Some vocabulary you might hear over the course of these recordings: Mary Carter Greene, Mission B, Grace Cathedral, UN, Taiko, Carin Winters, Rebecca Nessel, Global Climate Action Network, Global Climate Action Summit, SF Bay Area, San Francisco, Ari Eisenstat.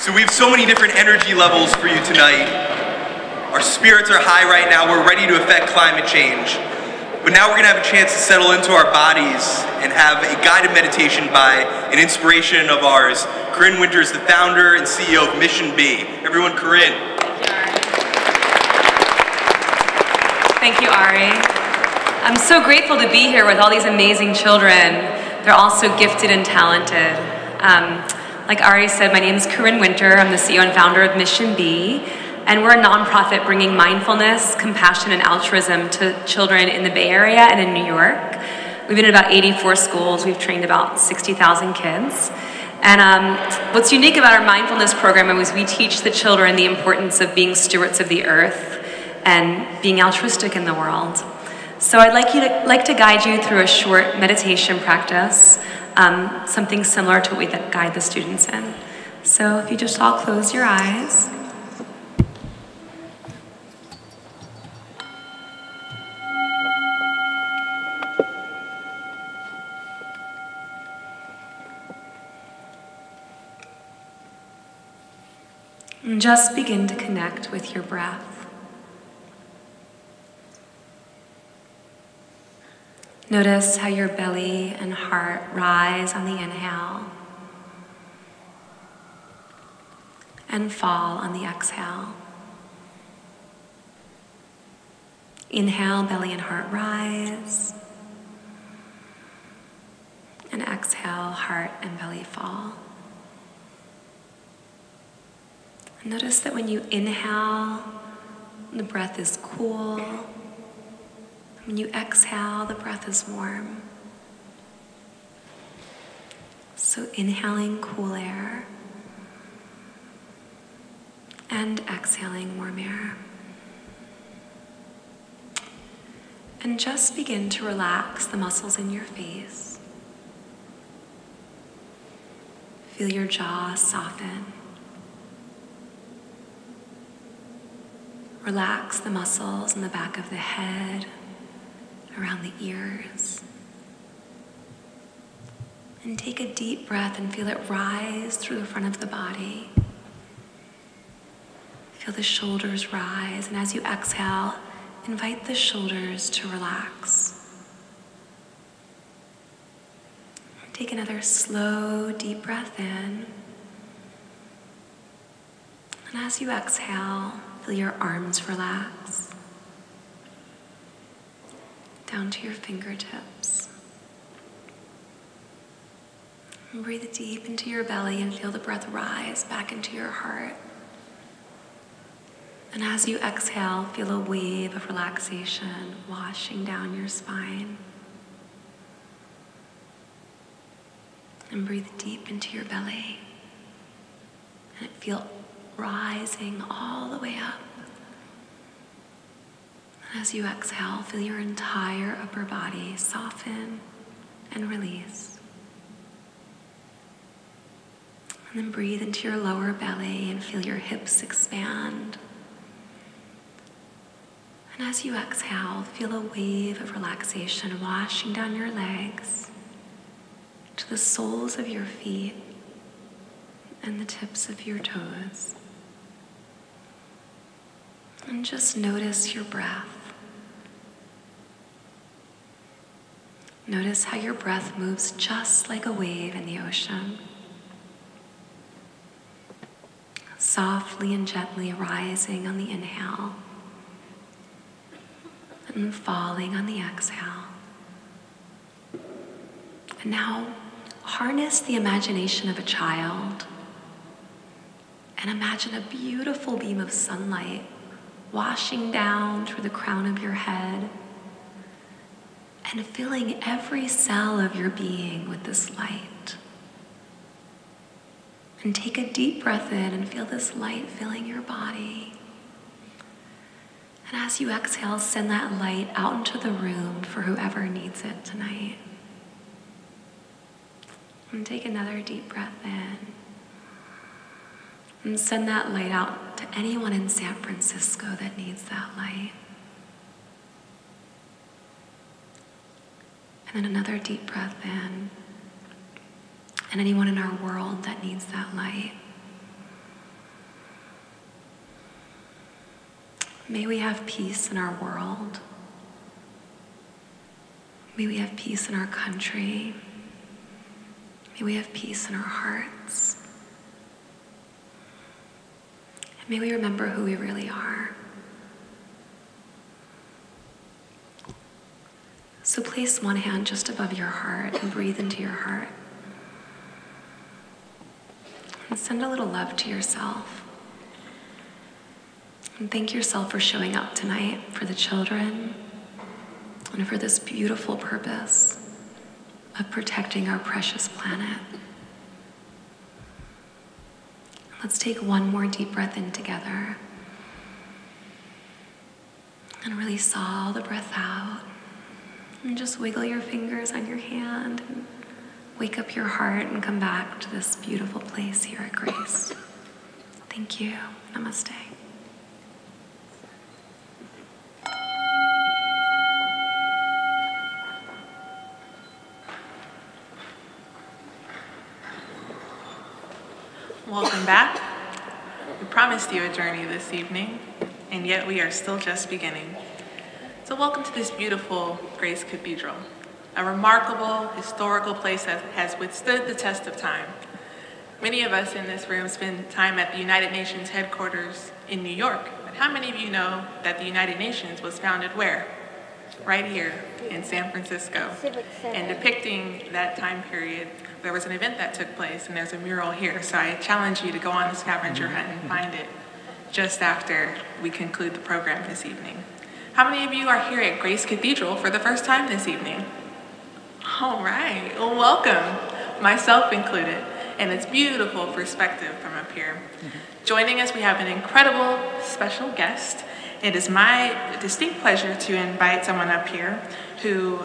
So we have so many different energy levels for you tonight. Our spirits are high right now. We're ready to affect climate change. But now we're going to have a chance to settle into our bodies and have a guided meditation by an inspiration of ours, Carin Winters, the founder and CEO of Mission B. Everyone, Carin. Thank you, Ari. I'm so grateful to be here with all these amazing children. They're all so gifted and talented. Like Ari said, my name is Carin Winter. I'm the CEO and founder of Mission B. And we're a nonprofit bringing mindfulness, compassion, and altruism to children in the Bay Area and in New York. We've been in about 84 schools. We've trained about 60,000 kids. And what's unique about our mindfulness program is we teach the children the importance of being stewards of the earth and being altruistic in the world. So I'd like to guide you through a short meditation practice, something similar to what we guide the students in. So if you just all close your eyes. And just begin to connect with your breath. Notice how your belly and heart rise on the inhale and fall on the exhale. Inhale, belly and heart rise. And exhale, heart and belly fall. Notice that when you inhale, the breath is cool. When you exhale, the breath is warm. So inhaling cool air and exhaling warm air. And just begin to relax the muscles in your face. Feel your jaw soften. Relax the muscles in the back of the head, around the ears. And take a deep breath and feel it rise through the front of the body. Feel the shoulders rise, and as you exhale, invite the shoulders to relax. Take another slow, deep breath in. And as you exhale, feel your arms relax, down to your fingertips. And breathe deep into your belly and feel the breath rise back into your heart. And as you exhale, feel a wave of relaxation washing down your spine. And breathe deep into your belly and feel rising all the way up. And as you exhale, feel your entire upper body soften and release. And then breathe into your lower belly and feel your hips expand. And as you exhale, feel a wave of relaxation washing down your legs to the soles of your feet and the tips of your toes. And just notice your breath. Notice how your breath moves just like a wave in the ocean, softly and gently rising on the inhale and falling on the exhale. And now harness the imagination of a child and imagine a beautiful beam of sunlight washing down through the crown of your head and filling every cell of your being with this light. And take a deep breath in and feel this light filling your body. And as you exhale, send that light out into the room for whoever needs it tonight. And take another deep breath in. And send that light out to anyone in San Francisco that needs that light. And then another deep breath in. And anyone in our world that needs that light. May we have peace in our world. May we have peace in our country. May we have peace in our hearts. And may we remember who we really are. So place one hand just above your heart and breathe into your heart. And send a little love to yourself. And thank yourself for showing up tonight for the children and for this beautiful purpose of protecting our precious planet. Let's take one more deep breath in together and release all the breath out. And just wiggle your fingers on your hand and wake up your heart and come back to this beautiful place here at Grace. Thank you. Namaste. Welcome back. We promised you a journey this evening, and yet we are still just beginning. So welcome to this beautiful Grace Cathedral, a remarkable historical place that has withstood the test of time. Many of us in this room spend time at the United Nations headquarters in New York, but how many of you know that the United Nations was founded where? Right here in San Francisco. And depicting that time period, there was an event that took place, and there's a mural here, so I challenge you to go on the scavenger hunt and find it just after we conclude the program this evening. How many of you are here at Grace Cathedral for the first time this evening? All right, well, welcome, myself included, and it's beautiful perspective from up here. Joining us, we have an incredible special guest. It is my distinct pleasure to invite someone up here who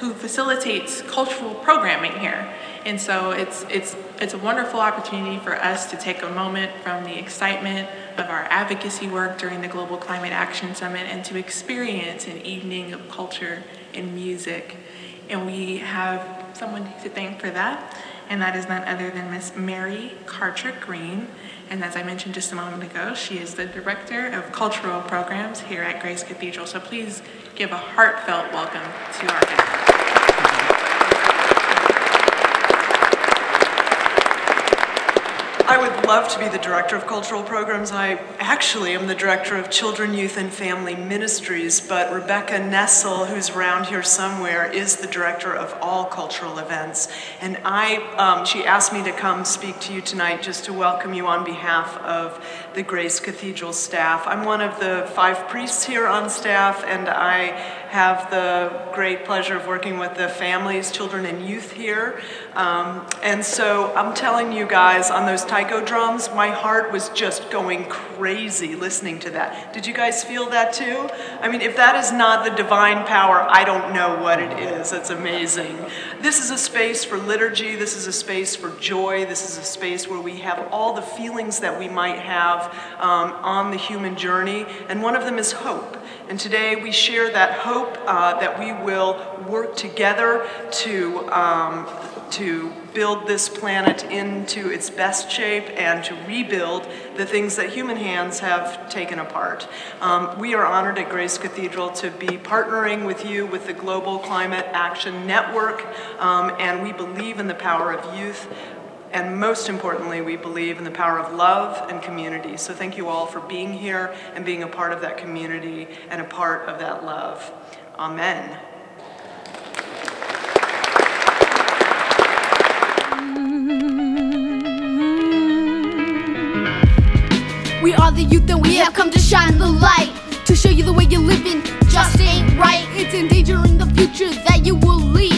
who facilitates cultural programming here. And so it's a wonderful opportunity for us to take a moment from the excitement of our advocacy work during the Global Climate Action Summit and to experience an evening of culture and music. And we have someone to thank for that, and that is none other than Miss Mary Carter Greene. And as I mentioned just a moment ago, she is the Director of Cultural Programs here at Grace Cathedral. So please give a heartfelt welcome to our guest. I would love to be the Director of Cultural Programs. I actually am the Director of Children, Youth, and Family Ministries, but Rebecca Nessel, who's around here somewhere, is the Director of all cultural events. And she asked me to come speak to you tonight just to welcome you on behalf of the Grace Cathedral staff. I'm one of the 5 priests here on staff, and I have the great pleasure of working with the families, children, and youth here. And so I'm telling you guys, on those Taiko drums, my heart was just going crazy listening to that. Did you guys feel that too? I mean, if that is not the divine power, I don't know what it is. It's amazing. This is a space for liturgy. This is a space for joy. This is a space where we have all the feelings that we might have on the human journey, and one of them is hope. And today we share that hope that we will work together to build this planet into its best shape and to rebuild the things that human hands have taken apart. We are honored at Grace Cathedral to be partnering with you with the Global Climate Action Network, and we believe in the power of youth, and most importantly, we believe in the power of love and community. So thank you all for being here and being a part of that community and a part of that love. Amen. We are the youth that we have come to shine the light, to show you the way you're living just ain't right. It's endangering the future that you will lead.